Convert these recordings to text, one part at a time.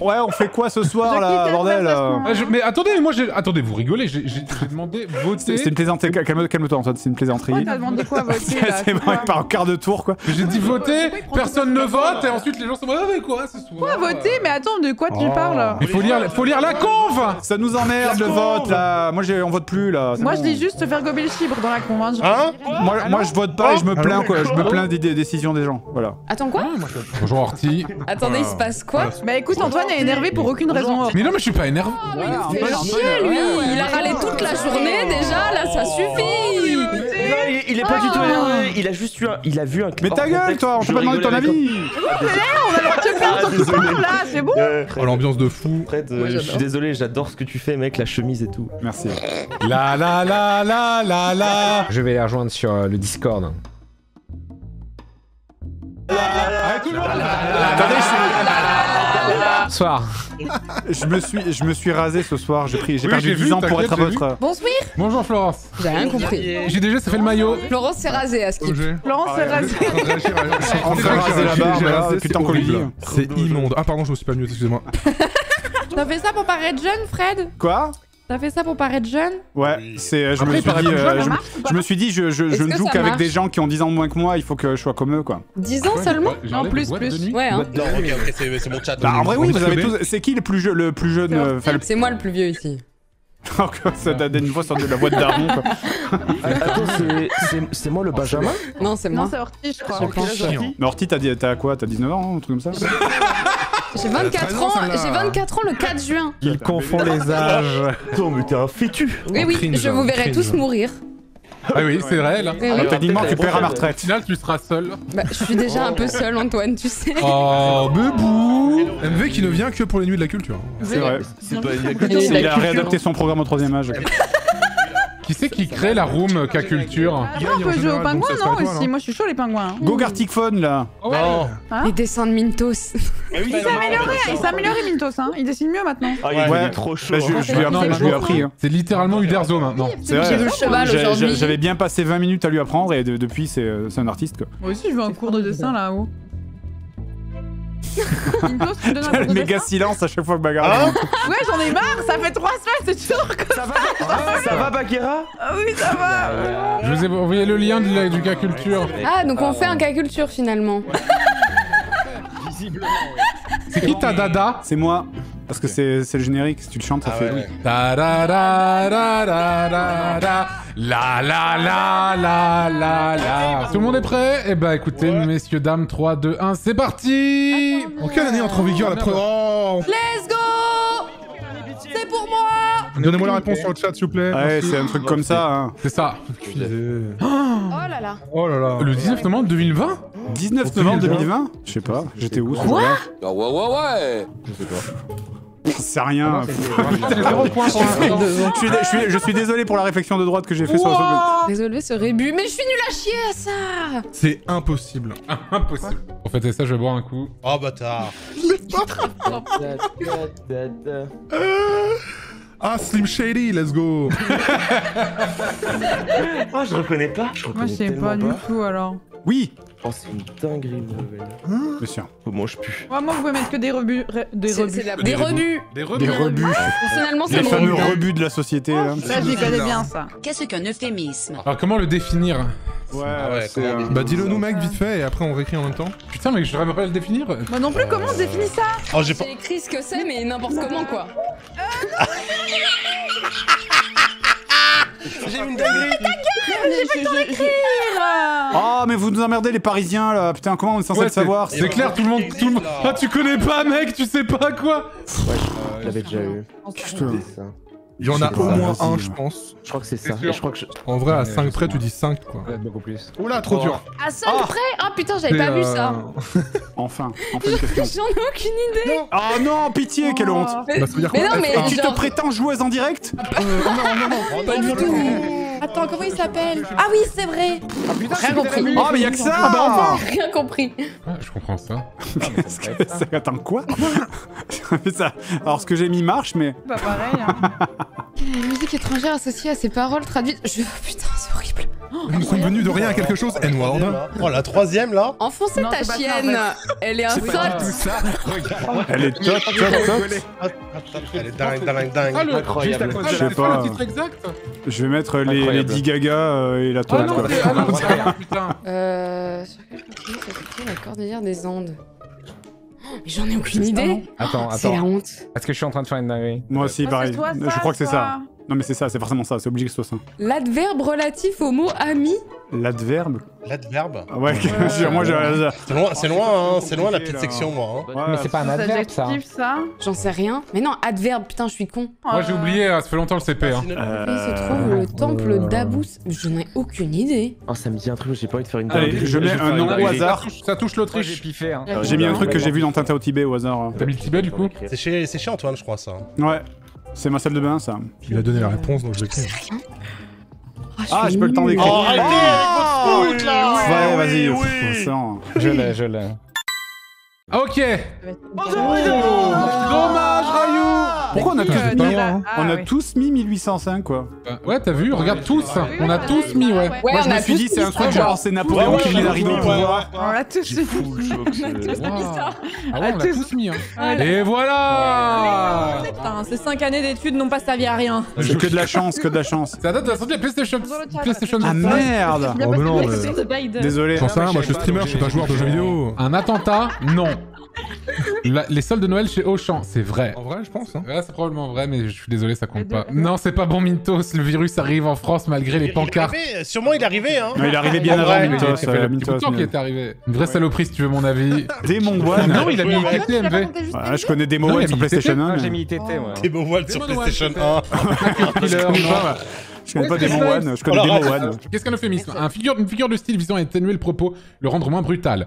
Ouais, on fait quoi ce soir là, bordel? Mais attendez, mais moi j'ai... Attendez, vous rigolez, j'ai demandé voter... C'est une plaisanterie, calme-toi Antoine, c'est une plaisanterie. Pourquoi t'as demandé quoi voter là? C'est vrai, par un quart de tour quoi. J'ai dit voter, personne ne vote, et ensuite les gens sont... Ah mais quoi ce soir? Quoi voter? Mais attends, de quoi tu parles? Mais faut lire la conve! Ça nous emmerde le vote là, moi on vote plus là. Moi je dis juste faire gober le chibre dans la conve. Hein? Moi je vote pas et je me plains quoi, je me plains des décisions des gens, voilà. Attends quoi? Bonjour Horty. Attendez, il se passe quoi? Bah écoute, Antoine est énervé pour aucune raison. Mais non, mais je suis pas énervé. Il fait chier, lui. Il a râlé toute la journée déjà, là ça suffit. Non, il est pas du tout énervé, il a juste eu un... Il a vu un... Mais ta gueule toi, on peut pas demander ton avis. On a le droit de te faire ton coupable là, c'est bon. Oh l'ambiance de fou. Fred, je suis désolé, j'adore ce que tu fais mec, la chemise et tout. Merci. La la la la la la. Je vais les rejoindre sur le Discord. Bonsoir. Je me suis rasé ce soir, j'ai perdu 10 ans pour être à votre... Bonsoir. Bonjour Florence. J'ai rien compris. JDG ça fait le maillot. Florence s'est rasée à ce qu'il... Florence s'est rasée. On s'est rasé la barbe, putain qu'on lui. C'est immonde. Ah pardon, je me suis pas mieux, excusez-moi. T'as fait ça pour paraître jeune Fred? Quoi? T'as fait ça pour paraître jeune? Ouais, c'est... Je me suis dit, je ne joue qu'avec des gens qui ont 10 ans de moins que moi, il faut que je sois comme eux, quoi. 10 ans seulement? En plus. Ouais, hein. Non, ok, après c'est mon chat. Bah, en vrai, oui, vous avez tous... C'est qui le plus jeune? C'est moi le plus vieux ici. Ça t'a donné une voix sur la voix de Daron, quoi. Attends, c'est moi le Benjamin? Non, c'est moi. Non, c'est Horty, je crois. Mais Horty, t'as quoi? T'as 19 ans, un truc comme ça? J'ai 24 ans, j'ai 24 ans le 4 juin. Il confond les âges. Non mais t'es un fœtu. Oui oui, je vous verrai tous mourir. Ah oui, c'est vrai là. Techniquement tu paieras ma retraite. Au final tu seras seul. Bah je suis déjà un peu seul Antoine, tu sais. Oh bébou. MV qui ne vient que pour les nuits de la culture. C'est vrai. Il a réadapté son programme au 3ème âge. Qui c'est qui crée la room KCULTURE? On peut jouer aux pingouins, non? Aussi, moi je suis chaud les pingouins. Go Gartic Phone là. Les dessins de Mynthos. Il s'est amélioré, Mynthos, hein. Il dessine mieux maintenant. Ah il est trop chaud. Je lui ai appris. C'est littéralement Uderzo maintenant. C'est vrai. J'avais bien passé 20 minutes à lui apprendre et depuis c'est un artiste quoi. Moi aussi je veux un cours de dessin là-haut. Mynthos, tu me donnes un méga silence à chaque fois que Baghera. Ouais, j'en ai marre, ça fait 3 semaines, c'est toujours comme ça. Ça va Baghera? Oui, ça va. Je vous ai envoyé le lien du KCULTURE. Ah, donc on fait un KCULTURE finalement. Visiblement, oui. C'est qui ta dada? C'est moi. Parce que c'est le générique, si tu le chantes, ça fait... La la la la la la la. Tout le monde est prêt? Eh ben écoutez, messieurs, dames, 3, 2, 1, c'est parti! En quelle année entre en vigueur la preuve? Let's go! C'est pour moi! Donnez-moi la réponse sur le chat, s'il vous plaît. Ouais, c'est un truc comme ça, hein. C'est ça. Oh là là. Oh là là. Le 19 novembre 2020? 19 novembre 2020? Je sais pas, j'étais où? Quoi? Ouais, ouais. Je sais pas. C'est rien. Je suis désolé pour la réflexion de droite que j'ai fait sur le jeu. Désolé ce rébut, mais je suis nul à chier à ça. C'est impossible. Impossible. Pour fêter ça, je vais boire un coup. Oh bâtard. Ah, Slim Shady, let's go. Ah, je reconnais pas. Moi, je sais pas du tout alors. Oui. Oh, c'est une dinguerie de nouvelle. Bien sûr. Comment je pue. Moi, vous pouvez mettre que des rebuts. Des rebuts. Des rebuts. Personnellement, c'est le fameux rebut de la société. Là, je les connais bien, ça. Qu'est-ce qu'un euphémisme? Alors, comment le définir? Ouais, bah dis-le nous mec vite fait et après on réécrit en même temps. Putain mais je rêve pas à le définir. Bah non plus, comment on définit ça? Oh, j'ai écrit ce que c'est mais n'importe comment quoi. J'ai une dinguerie. J'ai pas le temps d'écrire. Ah mais vous nous emmerdez les Parisiens là. Putain comment on est censé le savoir? C'est clair tout le monde... Ah tu connais pas mec, tu sais pas quoi. Ouais je l'avais déjà eu. Putain. Il y en a au moins un, je pense. Je crois que c'est ça. En vrai, à 5 près, tu dis 5, quoi. Ouais, beaucoup plus. Oula, trop dur. À 5 près? Ah putain, j'avais pas vu ça. Enfin une question. J'en ai aucune idée. Ah non, pitié, quelle honte. Mais non, mais. Tu te prétends joueuse en direct? Non, pas du tout. Attends, comment il s'appelle? Ah oui, c'est vrai. Rien compris. Oh, mais y'a que ça. Bah enfin. Rien compris. Je comprends ça. Qu'est-ce que c'est? Attends, quoi? Alors, ce que j'ai mis marche, mais. Pas pareil, hein. La musique étrangère associée à ces paroles traduites... Je... Putain, c'est horrible. couple. Nous sommes venus de rien à quelque chose, N-word. Oh, la troisième, là. Enfoncez ta chienne. Elle est insolte. Elle est top, top, top. Elle est dingue, dingue, dingue. Incroyable. Je sais pas. Je vais mettre les 10 gagas et la toile. Ah non, putain. Sur quel continent ça se trouve la cordillère des Andes? Mais j'en ai aucune idée. Attends, attends. C'est la honte. Est-ce que je suis en train de faire une dinguerie? Moi aussi, pareil. Je crois que c'est ça. Non mais c'est ça, c'est forcément ça, c'est obligé que ce soit ça. L'adverbe relatif au mot ami. L'adverbe? L'adverbe? Ouais, moi j'ai... C'est loin, hein, c'est loin la petite section, moi. Mais c'est pas un adverbe, ça. J'en sais rien. Mais non, adverbe, putain, je suis con. Moi j'ai oublié, ça fait longtemps le CP. Il se trouve le temple d'Abous. Je n'en ai aucune idée. Oh, ça me dit un truc, j'ai pas envie de faire une dingue. Je mets un nom au hasard. Ça touche l'Autriche. J'ai mis un truc que j'ai vu dans Tintin au Tibet au hasard. T'as mis le Tibet du coup? C'est chez Antoine, je crois, ça. Ouais. C'est ma salle de bain, ça. Il a donné la réponse, donc je vais créer. Ah, je peux le temps d'écrire. Oh, arrêtez avec votre foot, là. Ouais, vas-y, je l'ai, je l'ai. Ok. Dommage, Rayou. Pourquoi on a tous mis... On a tous mis 1805, quoi. Ouais, t'as vu, regarde tous. On a tous mis, ouais. Moi, je me suis dit, c'est un truc genre, c'est Napoléon qui vient d'arriver au pouvoir. On l'a tous mis. On a tous mis ça. Ah ouais, on l'a tous mis, hein. Et voilà. Putain, ces 5 années d'études n'ont pas servi à rien. J'ai que de la chance, que de la chance. Ça date de la sortie de la PlayStation. Ah merde. Oh mais non, désolé. J'en sais rien, moi je suis streamer, je suis pas joueur de jeux vidéo. Un attentat? Non. Les soldes de Noël chez Auchan, c'est vrai. En vrai, je pense. Hein. Ouais, c'est probablement vrai, mais je suis désolé, ça compte pas. Non, c'est pas bon, Mynthos. Le virus arrive en France malgré les pancartes. Sûrement, il est arrivé, hein. Non, il est arrivé bien avant, Mynthos. Ça fait le temps qu'il est arrivé. Une vraie saloperie, si tu veux mon avis. Démon One. Non, il a mis TTMV. Je connais Démon One sur PlayStation 1. J'ai mis TT, moi. Démon One sur PlayStation 1. Je connais pas Démon One, je connais Démon One. Qu'est-ce qu'un euphémisme? Une figure de style visant à atténuer le propos, le rendre moins brutal.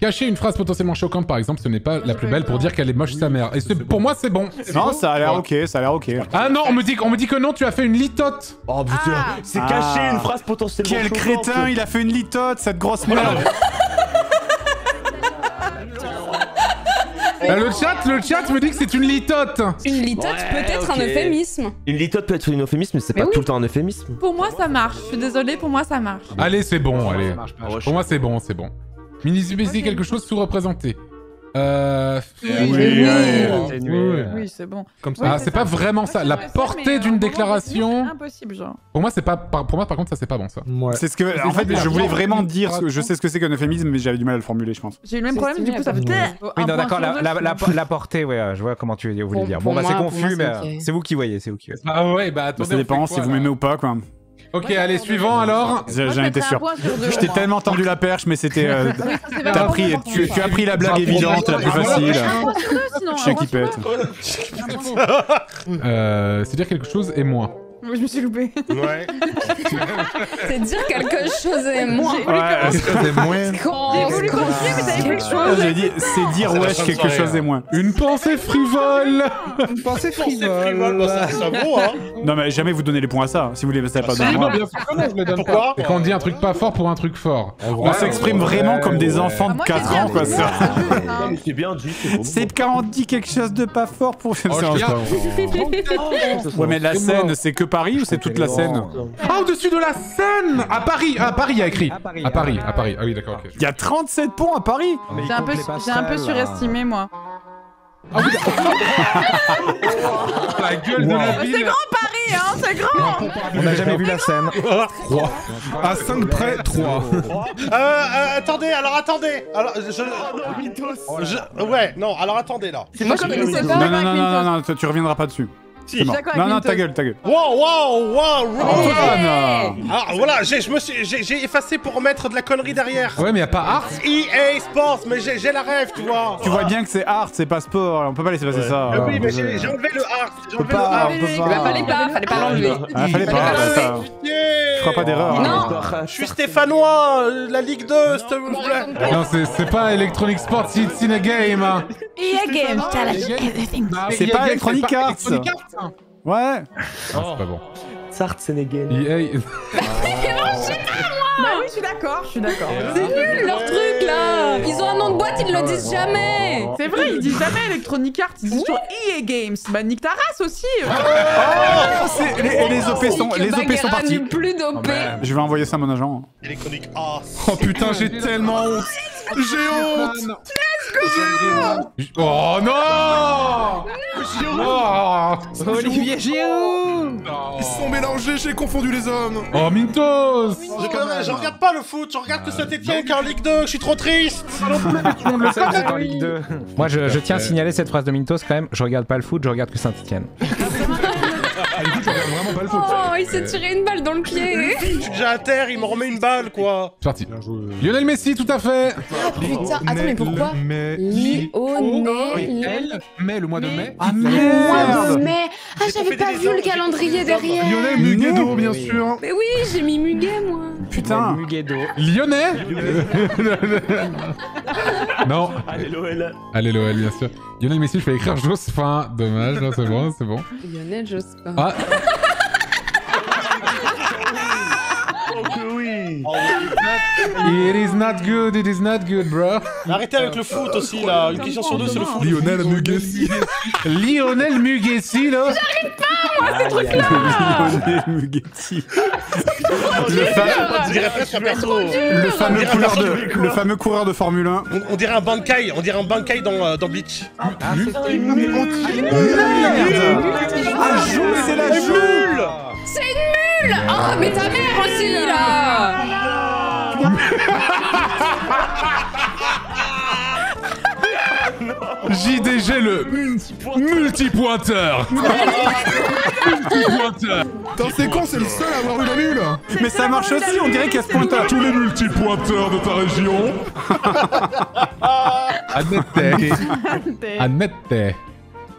Cacher une phrase potentiellement choquante, par exemple, ce n'est pas la plus belle pour dire qu'elle est moche sa mère. Et pour moi, c'est bon. Non, ça a l'air ok, ça a l'air ok. Ah non, on me dit que non, tu as fait une litote. Oh putain, c'est cacher une phrase potentiellement choquante. Quel crétin, il a fait une litote, cette grosse merde. Le chat me dit que c'est une litote. Une litote peut être un euphémisme. Une litote peut être un euphémisme, mais c'est pas tout le temps un euphémisme. Pour moi, ça marche. Je suis désolé, pour moi, ça marche. Allez, c'est bon, allez. Pour moi, c'est bon, c'est bon. Minimiser quelque chose sous-représenté. Oui, c'est bon. Comme ça. Ah, c'est pas vraiment ça. La portée d'une déclaration. Impossible, genre. Pour moi, c'est pas. Pour moi, par contre, ça c'est pas bon, ça. C'est ce que. En fait, je voulais vraiment dire. Je sais ce que c'est qu'un euphémisme, mais j'avais du mal à le formuler, je pense. J'ai eu le même problème, du coup, ça fait. Oui, d'accord. La portée, ouais. Je vois comment tu voulais dire. Bon, bah c'est confus, mais c'est vous qui voyez, c'est vous qui. Ah ouais, bah attendez. Ça dépend si vous m'aimez ou pas, quoi. Ok, ouais, allez, suivant alors. J'en étais sûr. Je t'ai tellement tendu la perche, mais c'était. Tu as pris la blague évidente, la plus facile. Chien qui pète. C'est dire quelque chose et moins. Je me suis loupé. Ouais. C'est dire quelque chose et moins. Ouais, c'est moins. J'ai voulu continuer, mais t'avais quelque chose. J'ai dit, c'est dire wesh quelque chose et moins. Une pensée frivole. Une pensée frivole. C'est bon, hein. Non, mais jamais vous donnez les points à ça. Si vous les passez pas dans les mains. Pourquoi? Et quand on dit un truc pas fort pour un truc fort. On s'exprime vraiment comme des enfants de 4 ans, quoi, ça. C'est bien dit, c'est bon. C'est quand on dit quelque chose de pas fort pour. Ouais, mais la scène, c'est que Paris ou c'est toute la Seine? Ah, au-dessus de la Seine! À Paris, il y a écrit. À Paris. Ah oui, d'accord, ok. Il y a 37 ponts à Paris! J'ai un peu surestimé, moi. Ah oui, la gueule de la ville! C'est grand Paris, hein, c'est grand! On n'a jamais vu la Seine. 3. À 5 près, 3. Attendez! Alors, alors attendez, là. Non, tu reviendras pas dessus. Si. Non, ta gueule. Wow. Antoine. Alors voilà, j'ai effacé pour mettre de la connerie derrière. Ouais, mais y a pas Art. EA Sports, mais j'ai la rêve, tu vois. Tu vois bien que c'est Art, c'est pas sport. On peut pas laisser passer ça. Oui, mais j'ai enlevé le Art. Fallait pas l'enlever. Fallait pas. Je ferai pas d'erreur. Non. Je suis stéphanois, la Ligue 2, s'il vous plaît. Non, c'est pas Electronic Sports, it's in a game. EA Games, everything. C'est pas Electronic Arts. Ouais. C'est pas bon. Sartre Sénégal. EA. C'est bon, je sais pas, moi. Bah oui, je suis d'accord. C'est nul leur truc là. Ils ont un nom de boîte, ils le disent jamais. C'est vrai, ils disent jamais Electronic Arts, ils disent toujours EA Games. Bah nique ta race aussi. Les OP sont partis. Plus d'OP. Je vais envoyer ça à mon agent. Electronic Arts. Oh putain, j'ai tellement honte. J'ai honte. Oh non, Olivier Giroud. Ils se sont mélangés, j'ai confondu les hommes. Oh Mynthos. Je regarde pas le foot, je regarde que Saint-Étienne qui est en Ligue 2, je suis trop triste. Moi je tiens à signaler cette phrase de Mynthos quand même, je regarde pas le foot, je regarde que Saint-Étienne. Oh, il s'est tiré une balle dans le pied. Je suis déjà à terre, il me remet une balle, quoi. C'est parti. Lionel Messi, tout à fait. Oh putain, attends, mais pourquoi Lionel mai, le mois de mai. Ah, merde. Le mois de mai. Ah, j'avais pas vu le calendrier derrière. Lionel Muguedo, bien sûr. Mais oui, j'ai mis Muguet, moi. Putain. Lyonnais. Non. Allez, l'OL. Allez, l'OL, bien sûr. Lionel Messi, je vais écrire Jospin. Dommage, là, c'est bon, c'est bon. Lionel Jospin. Ah. It is not good, it is not good, bro. Arrêtez avec le foot aussi, là. Une question sur deux, c'est le foot. Lionel Muguessi. Lionel Muguessi, là. J'arrive pas, moi, ces trucs-là. Lionel Muguessi. Le fameux coureur de Formule 1. On dirait un Bankai, dans Bleach. Ah, c'est la joule. C'est une mule. Oh, mais ta mère aussi, là. JDG le multipointeur. C'est con, c'est le seul à avoir eu la mule. Mais ça marche aussi, on dirait qu'elle se pointe à tous les multipointeurs de ta région. Admettez.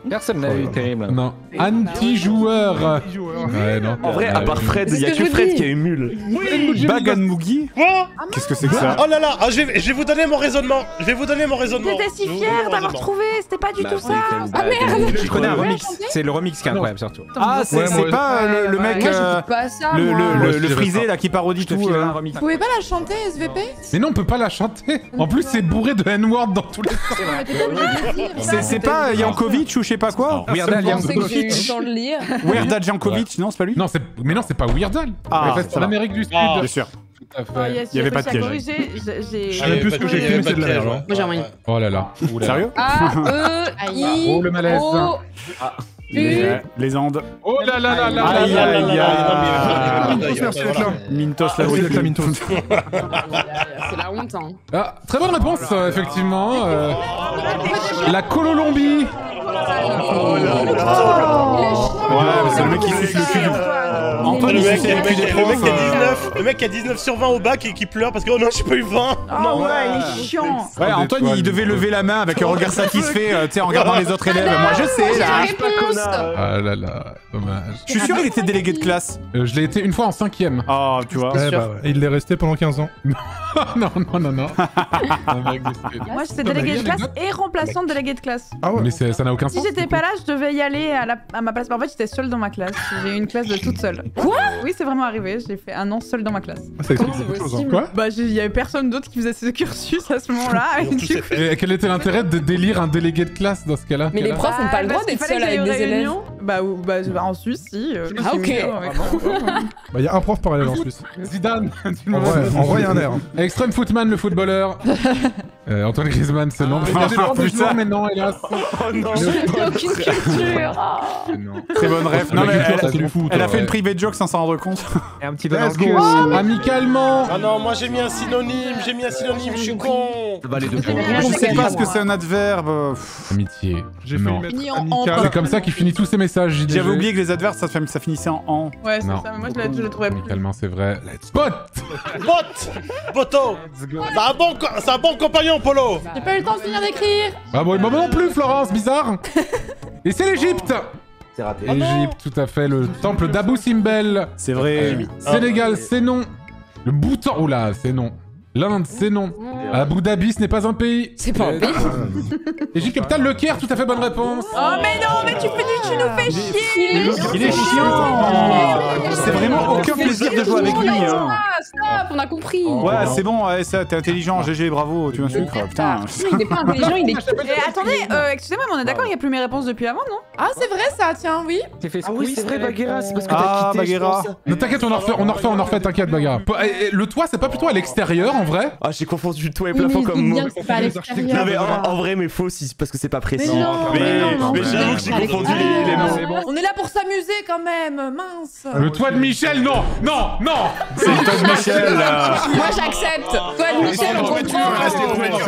Personne n'a eu terrible. Non. Anti-joueur. Ouais, non. En vrai, à part Fred, il y a que Fred qui a une mule. Oui. Bagan Mugi. Qu'est-ce que c'est que ça? Oh là là, je vais vous donner mon raisonnement. J'étais si fier d'avoir trouvé, c'était pas du tout ça. Ah merde. Je connais un remix. C'est le remix qui est incroyable surtout. Ah, c'est pas le mec. Le frisé là qui parodie tout. Vous pouvez pas la chanter, SVP? Mais non, on peut pas la chanter. En plus, c'est bourré de N-word dans tous les sens. C'est pas Yankovic ou je sais pas quoi. Weirdal Jankovic. Weirdal Jankovic, non c'est pas lui. Non, mais non c'est pas Weirdal. Ah, c'est l'Amérique du Sud. Bien sûr. Il y avait pas de piège. Je savais plus ce que j'ai écrit, mais c'est de la merde. Moi j'ai envoyé. Oh là là. Sérieux? Oh le malaise. Les Andes. Oh là là là là. Aïe aïe aïe. Merci d'être là. Mynthos, la honte. C'est la honte, hein. Ah, très bonne réponse, effectivement. La Colombie. Oh là là. Ouais, c'est le mec qui suce le cul. Antoine, le mec qui a 19 sur 20 au bac et qui pleure parce que oh non, j'ai pas eu 20. Oh ouais, il est chiant. Ouais, Antoine, il devait lever la main avec un regard satisfait, tu sais, en regardant les autres élèves. Moi, je sais, là. Ah là là, dommage. Je suis sûr, il était délégué de classe. Je l'ai été une fois en 5ème. Ah, tu vois. Il est resté pendant 15 ans. Non, non, non, non. Moi, j'étais délégué de classe et remplaçante délégué de classe. Ah ouais. Mais ça n'a aucun sens. Si j'étais pas là, je devais y aller à ma place. En fait, j'étais seule dans ma classe. J'ai eu une classe de toute seule. Quoi? Oui, c'est vraiment arrivé. J'ai fait un an seule dans ma classe. Ça explique beaucoup de choses. Quoi? Bah, il y avait personne d'autre qui faisait ce cursus à ce moment-là. Et quel était l'intérêt de délire un délégué de classe dans ce cas-là? Mais les profs n'ont pas le droit d'être seuls avec des élèves. Bah, en Suisse, si. Ah, ok. Bah, il y a un prof parallèle en Suisse. Zidane. En vrai, il y a un air. Extreme Footman, le footballeur. Antoine Griezmann, ce nom. Putain, mais non, hélas. Oh non, j'ai aucune culture. Très bonne ref. Non, mais elle a fait une privée de joke sans s'en rendre compte. Et un petit peu amicalement. Ah non, moi j'ai mis un synonyme, je suis con. Je sais pas ce que c'est un adverbe. Amitié. J'ai fait amical. C'est comme ça qu'il finit tous ses messages. J'avais oublié que les adverbes ça finissait en an. Ouais, c'est ça, moi je le trouvais. Amicalement, c'est vrai. Boto. C'est un bon compagnon, Polo. J'ai pas eu le temps de finir d'écrire. Ah bon, non plus, Florence, bizarre. Et c'est l'Egypte. C'est raté. Égypte, tout à fait, le temple d'Abou Simbel. C'est vrai. Sénégal, c'est non. Le Bhoutan, oula, c'est non. L'Inde, c'est non. Abu Dhabi, ce n'est pas un pays. C'est pas un pays. Égypte capitale, le Caire, tout à fait bonne réponse. Oh mais non, mais tu nous fais chier. Il est chiant. C'est vraiment aucun plaisir de jouer avec lui. cap, on a compris. Ouais, c'est bon, ouais, t'es intelligent, GG, bravo, tu m'insultes. Putain, il est pas intelligent, il est... Attendez, excusez-moi, mais on est d'accord, il n'y a plus mes réponses depuis avant, non? Ah, c'est vrai ça, tiens, oui. Ah oui, c'est vrai, Baghera, c'est parce que t'as quitté, je pense. Ne t'inquiète, on en refait, t'inquiète, Baghera. Le toit, c'est pas plutôt à l'extérieur, en vrai? Ah, j'ai confondu le toit et plafond comme moi. En vrai, mais faux, parce que c'est pas précis. Mais j'avoue que j'ai confondu les mots. On est là pour s'amuser quand même, mince. Le toit de Michel, non, non, non. C'est le toit de Michel. Moi j'accepte. Toit de Michel, on comprend.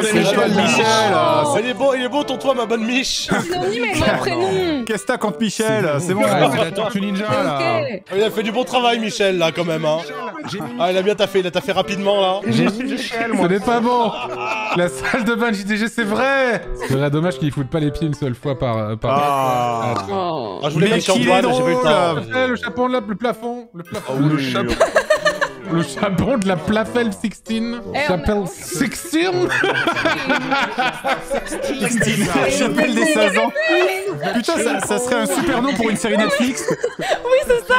C'est le toit de Michel. Il est beau ton toit, ma bonne Mich. Synonyme avec mon prénom. Qu'est-ce que t'as contre Michel? C'est bon, c'est la tortue ninja là. Il a fait du bon travail, Michel, là quand même. Ah, il a bien taffé, il a taffé rapidement là. J'ai mis Michel, moi. Ce n'est pas bon. La salle de bain de JDG, c'est vrai. C'est vrai, dommage qu'il foute pas les pieds une seule fois par. Ah, je voulais mettre sur moi, mais j'ai pas eu le temps. Le chapeau de la plafond. Le plafond. Oh, le chapeau. Le chapon de la Plafel 16. Chapelle 16. Chapelle des 16 ans. Putain, ça serait un super nom pour une série Netflix. Oui, c'est ça.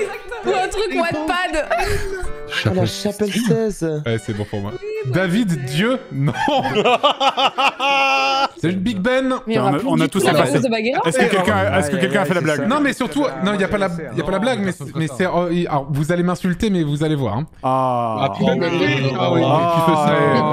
Exactement. Ou un truc Wattpad. Ah, la Chapelle 16. Ouais, c'est bon pour moi. David Dieu. Non. C'est une Big Ben. On a tous la passer. Est-ce que quelqu'un a fait la blague? Non, mais surtout, non, il n'y a pas la blague, mais c'est... Vous allez m'insulter, mais vous allez voir. Hein. Ah, oh, oui.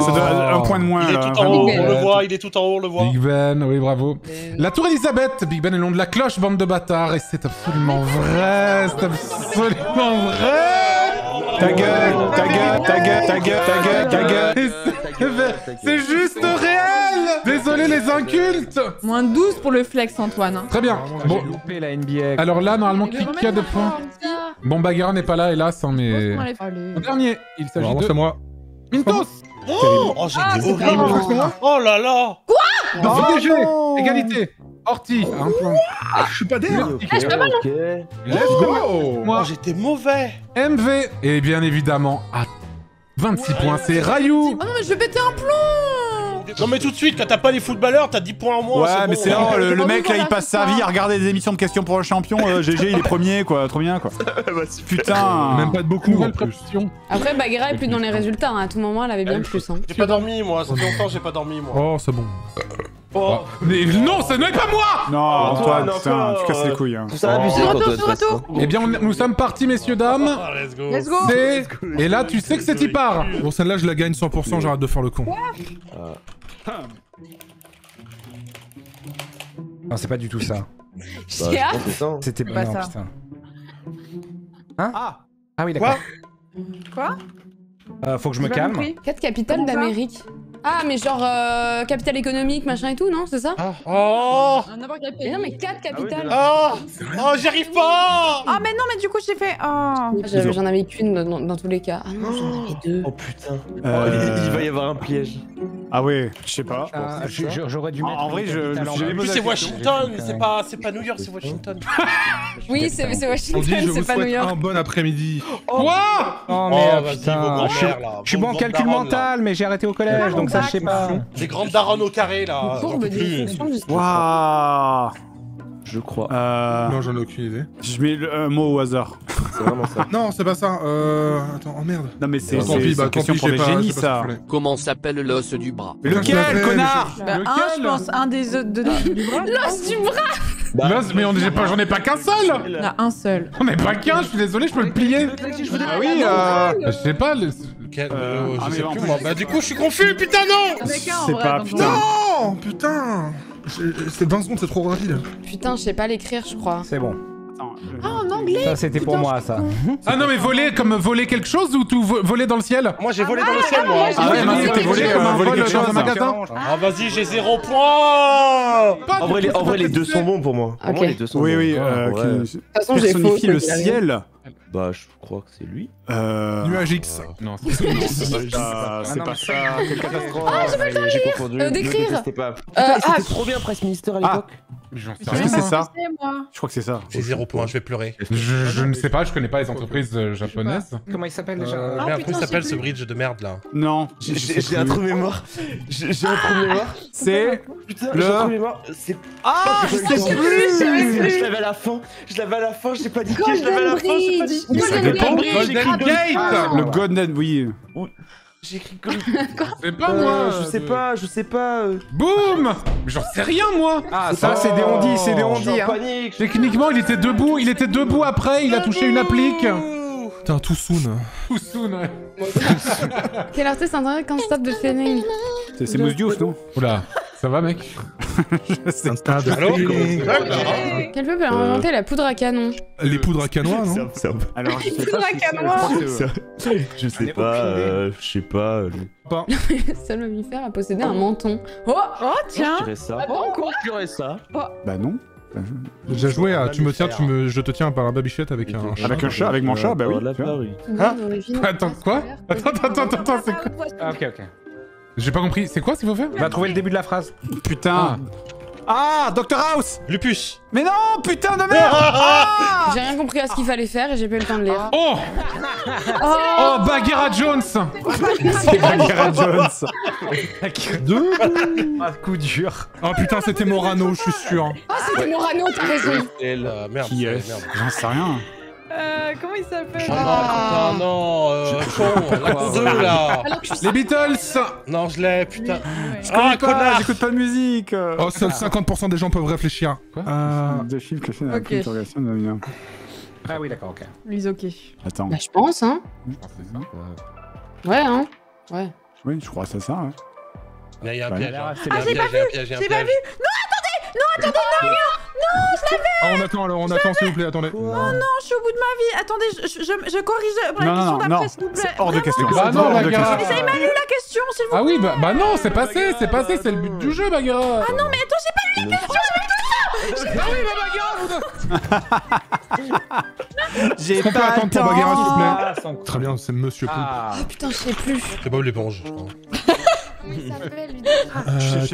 Ça donne un point de moins. Il est tout en haut, on le voit, il est tout en haut, on le voit. Big Ben, oui, bravo. La tour Elisabeth, Big Ben est le nom de la cloche, bande de bâtards. Et c'est absolument vrai, c'est absolument vrai. Ta gueule, ta gueule, ta gueule, ta gueule, ta gueule, ta gueule. C'est juste réel. Désolé les incultes. Moins 12 pour le flex, Antoine. Très bien. Bon, loupé la NBA. Alors là, normalement, qui a 2 points? Bon, Baghera n'est pas là, hélas, hein, mais... Dernier, il s'agit de... moi. Mynthos. Oh, j'ai été horrible. Oh là là. Quoi? Dans JDG, égalité. Horty, à 1 point. Je suis pas derrière. Je suis pas mal, hein. Let's go. Moi, j'étais mauvais. MV. Et bien évidemment, à 26 points, c'est Rayou. Oh non, mais je vais péter un plomb. Non, mais tout de suite, quand t'as pas les footballeurs, t'as 10 points en moins. Ouais, mais c'est là, le mec, là, il passe sa vie à regarder des émissions de questions pour le champion. GG, il est premier, quoi. Trop bien, quoi. Putain. Même pas de beaucoup, en plus. Après, Baghera est plus dans les résultats. À tout moment, elle avait bien plus. J'ai pas dormi, moi. Ça fait longtemps, j'ai pas dormi, moi. Oh, c'est bon. Oh. Mais non, ce n'est pas moi. Non, Antoine, putain, tu casses les couilles. Hein. Tout ça abusé. Retour. Eh bien, nous sommes partis, messieurs, dames. Oh, let's go. Let's go. Et là, tu sais que c'est y part. Bon, celle-là, je la gagne 100%, j'arrête de faire le con. Non, c'est pas du tout ça. C'était pas ça. Putain. Hein? Ah oui, d'accord. Quoi? Faut que je me calme. 4 capitales d'Amérique. Ah, mais genre capital économique, machin et tout, non? C'est ça? Oh, non, mais 4 capitales. Oh, j'y arrive pas. Ah, mais non, mais du coup, j'ai fait... Oh. J'en avais qu'une dans tous les cas. Ah non, j'en avais 2. Oh, putain. Il va y avoir un piège. Ah ouais, je sais pas. J'aurais dû mettre... En vrai, c'est Washington, c'est pas New York, c'est Washington. Oui, c'est Washington, c'est pas New York. Un bon après-midi. Quoi? Oh merde, putain. Je suis bon en calcul mental, mais j'ai arrêté au collège, donc ça, je sais pas. Les grandes daronnes au carré, là. Waouh. Je crois. Non, j'en ai aucune idée. Je mets un mot au hasard. C'est vraiment ça. Non, c'est pas ça. Attends, oh merde. Non, mais c'est une question pour les génies, ça. Comment s'appelle l'os du bras? Lequel, connard? Je pense un des os du bras. L'os du bras. L'os, mais j'en ai pas qu'un seul. On a un seul. On n'est pas qu'un, je suis désolé, je peux le plier. Ah oui, je sais pas. Je sais plus. Bah du coup, je suis confus, putain, non. C'est pas, putain. Non, putain. C'est 20 secondes, c'est trop rapide. Putain, je sais pas l'écrire, je crois. C'est bon. Ah, en anglais. Ça, c'était pour moi, ça. Ah non, mais voler, comme voler quelque chose ou tout voler dans le ciel? Moi, j'ai volé dans le ciel, moi. Ah ouais, c'était volé comme un vol dans un magasin. Ah, vas-y, j'ai 0 point. En vrai, les deux sont bons pour moi. Pour moi, les deux sont bons. Oui, oui. De toute façon, j'ai personnifie le ciel. Bah, je crois que c'est lui. Nuage X. Non, c'est pas ça. Quelle catastrophe. Ah, j'ai pas le temps de décrire. C'était trop bien, Presse Minister à l'époque. Est-ce que c'est ça? Je crois que c'est ça. C'est 0 point, je vais pleurer. Je ne sais pas, je connais pas les entreprises japonaises. Comment il s'appelle déjà? Comment il s'appelle ce bridge de merde là? Non. J'ai un trou mémoire. J'ai un trou mémoire. C'est... Putain, j'ai un trou mémoire. Ah, je sais plus. Je l'avais à la fin, je l'avais à la fin, je l'ai pas dit. Je l'avais à la fin. Bridge. Le Golden, oui. J'écris Golden. C'est pas moi. Je sais pas. Boum. J'en sais rien moi. Ah ça c'est des ondis, Techniquement il était debout après, il a touché une applique. Putain, tout soon. Tout soon, ouais. Quel artiste internet quand stop de Fening. C'est Mousdiouf, non? Oula, ça va, mec? C'est un stade. Quel peuple a inventé la poudre à canon? Les poudres à canois, non? Alors, les poudres à canois. Je sais pas. Le seul mammifère à posséder un menton. Oh, tiens! On conclurait ça. Bah non. J'ai déjà joué à tu me tiens, je te tiens par un babichette avec un chat. Avec un chat, avec mon chat, bah oui. Ah, attends, quoi? Attends, c'est quoi? Ah, ok. J'ai pas compris, c'est quoi ce qu'il faut faire? Va trouver le début de la phrase. Putain. Ah, Dr House. Lupus. Mais non, putain de merde. J'ai rien compris à ce qu'il fallait faire et j'ai pas eu le temps de lire. Oh, Baghera Jones. C'est Baghera Jones. Deux coup dur. Oh putain, c'était Morano, je suis sûr. Ah, c'était Morano, t'as raison. Merde. Qui est? J'en sais rien. Comment il s'appelle? Non, les Beatles. Non, je l'ai, putain. Ah, connard, j'écoute pas de musique. Oh, seuls 50% des gens peuvent réfléchir. Quoi? Deux chiffres que je fais dans la culturation de bien. Ah oui, d'accord, ok. Les ok. Attends. Bah, je pense, hein. Ouais, hein. Ouais. Oui, je crois que c'est ça, hein. Là, il y a un piège. Ah, j'ai pas vu. J'ai pas vu. Non, attendez, je l'avais. Ah, on attend alors, on attend s'il vous plaît, attendez. Oh non, je suis au bout de ma vie. Attendez, je corrige pour la question d'après s'il vous plaît. Hors de question. Bah non, Baghera. Mais ça, il m'a lu la question s'il vous plaît. Ah oui, bah non, c'est passé, c'est le but du jeu, Baghera. Ah non, mais attends, j'ai pas lu la question, j'ai pas lu tout ça. Ah oui, mais Baghera, vous deux. J'ai pas. Est-ce qu'on peut attendre pour Baghera s'il vous plaît? Très bien, c'est Monsieur Poulpe. Ah putain, je sais plus. C'est Bob l'éponge, je crois.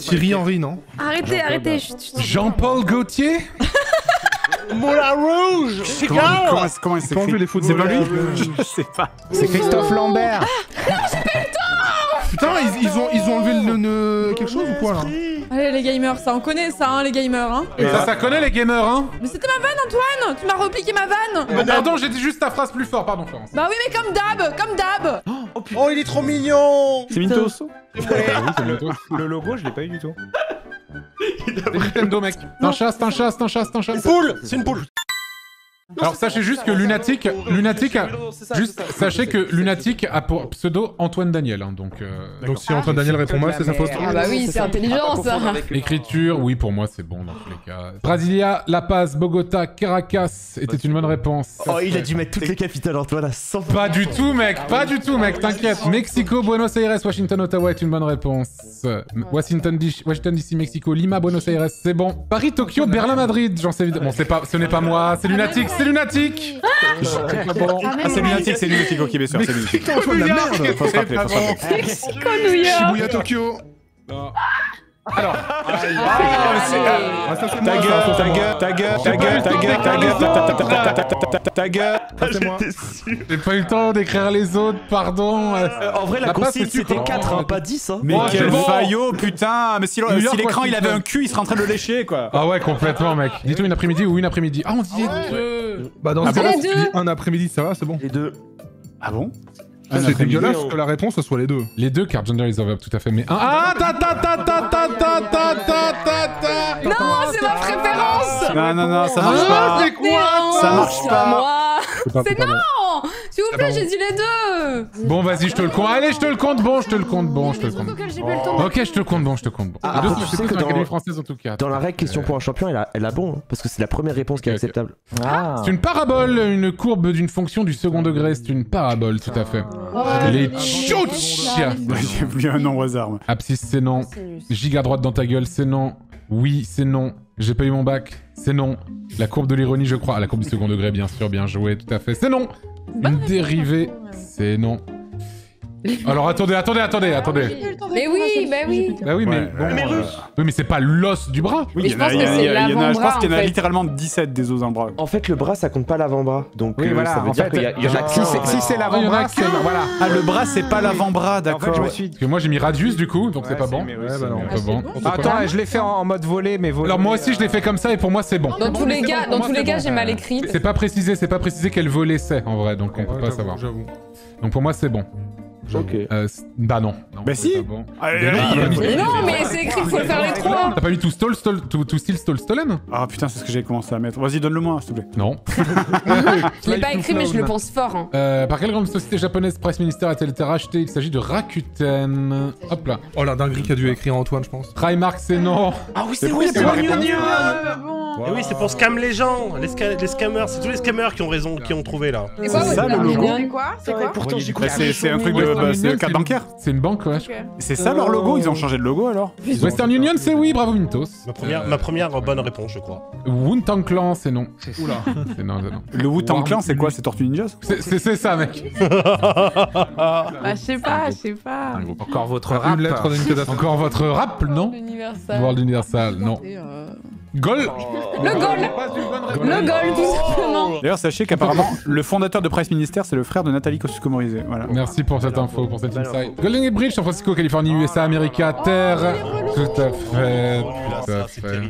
Thierry Henry, non? Arrêtez, Jean-Paul Gaultier. Moulin Rouge. Comment il s'écrit? C'est pas lui? Je sais pas. C'est Christophe Lambert. Non, j'ai pas eu le temps. Putain, ils ont enlevé le quelque chose ou quoi là? Allez les gamers, ça on connaît ça, hein, les gamers, hein. Ça connaît les gamers, hein. Mais c'était ma vanne, Antoine. Tu m'as repliqué ma vanne. Pardon, j'étais juste ta phrase plus fort, pardon Florence. Bah oui, mais comme d'hab. Oh, il est trop mignon. C'est Mynthos. Le logo, je l'ai pas eu du tout. C'est Nintendo, mec. C'est un chat. C'est une poule. Alors sachez juste que Lunatic a pour pseudo Antoine Daniel, hein, donc si Antoine Daniel répond mal, c'est sa faute. Ah bah oui, c'est intelligent ça. Écriture, oui pour moi c'est bon dans tous les cas. Brasilia, La Paz, Bogota, Caracas était une bonne réponse. Oh il a dû mettre toutes les capitales Antoine à 100. Pas du tout mec, t'inquiète. Mexico, Buenos Aires, Washington, Ottawa est une bonne réponse. Washington DC, Mexico, Lima, Buenos Aires, c'est bon. Paris, Tokyo, Berlin, Madrid, j'en sais évidemment. Bon ce n'est pas moi, c'est Lunatic. C'est Lunatic. C'est Lunatic, ok, bien sûr, c'est Lunatic. Faut se rappeler. Mexico, New York. Shibuya, Tokyo. Alors... Ta gueule. J'ai pas eu le temps d'écrire les autres, pardon. En vrai, la consigne, c'était 4, pas 10. Mais quel faillot, putain. Mais si l'écran, il avait un cul, il serait en train de le lécher, quoi. Ah ouais, complètement, mec. Dis-toi une après-midi ou une après-midi. Ah, on disait 2. Bah dans ce cas-là, un après-midi, ça va, c'est bon. Les 2. Ah bon? C'est dégueulasse que la réponse soit les deux. Les deux, car gender is over, tout à fait, mais... Non, c'est ma préférence. Non, ça marche pas. C'est quoi? Ça marche pas. C'est non. S'il vous plaît, j'ai dit les deux. Bon, vas-y, je te le compte. Allez, je te le compte. Ok, je te compte bon. Dans la règle question pour un champion, elle a bon, parce que c'est la première réponse qui est acceptable. C'est une parabole, une courbe d'une fonction du second degré. C'est une parabole, tout à fait. Les tchouch. J'ai oublié un nom au hasard. Abscisse, c'est non. Giga droite dans ta gueule, c'est non. Oui, c'est non. J'ai pas eu mon bac, c'est non. La courbe de l'ironie, je crois. La courbe du second degré, bien sûr, bien joué, tout à fait. C'est non. Une dérivée, c'est non. Alors attendez. Mais oui, mais c'est pas l'os du bras. Oui, je pense que c'est l'avant-bras. Je pense qu'il y en a littéralement 17 des os dans le bras. En fait, le bras, ça compte pas l'avant-bras. Donc ça veut dire qu'il y en a. Si c'est l'avant-bras, c'est voilà. Ah, le bras, c'est pas l'avant-bras, d'accord. Parce que moi, j'ai mis radius du coup, donc c'est pas bon. Attends, je l'ai fait en mode volé, mais volé. Alors moi aussi, je l'ai fait comme ça et pour moi, c'est bon. Dans tous les cas, j'ai mal écrit. C'est pas précisé quel volet c'est en vrai, donc on peut pas savoir. Donc pour moi, c'est bon. Ok. Bah non. Bah si. Bon. Non mais c'est écrit qu'il faut faire les trois. T'as pas mis tout stall, stolen? Ah putain, c'est ce que j'avais commencé à mettre. Vas-y, donne-le-moi, s'il te plaît. Non. Je l'ai pas écrit, mais je le pense fort. Hein. Par quelle grande société japonaise Price Minister a-t-elle été rachetée? Il s'agit de Rakuten. Hop là. Oh la dinguerie qu'a dû écrire Antoine, je pense. Primark, c'est non. Ah oui, c'est vrai, c'est bon. Et oui, c'est pour scam les gens. Les scammers, c'est tous les scammers qui ont raison, qui ont trouvé là. C'est ça le logo. C'est quoi? Pourtant, c'est un truc de. C'est le carte bancaire. C'est une banque, ouais. Okay. C'est ça leur logo, ils ont changé de logo alors. Western Union, c'est oui, bravo Mynthos. Ma première bonne réponse, je crois. Wu-Tang Clan, c'est non. Oula. C'est non. Le Wu-Tang Clan, c'est quoi? C'est Tortue Ninjas? C'est ça, mec. Bah, je sais pas. Encore votre rap. Encore votre rap, non? World Universal, non. Goal. Le goal, tout simplement. D'ailleurs, sachez qu'apparemment, le fondateur de Price Minister, c'est le frère de Nathalie Kosciusko-Morizet. Voilà. Merci pour cette info, pour cette insight. Golden Gate Bridge, San Francisco, Californie, USA, America, Terre. Tout à fait.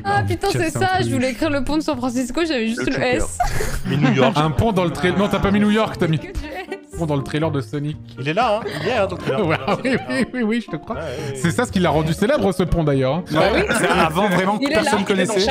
Ah putain, c'est ça. Je voulais écrire le pont de San Francisco, j'avais juste le S. Un pont dans le trailer. Non, t'as pas mis New York, t'as mis. Dans le trailer de Sonic. Il est là, hein. Il est là, donc oui, je te crois. C'est ça ce qui l'a rendu célèbre, ce pont d'ailleurs. Avant, vraiment, personne connaissait.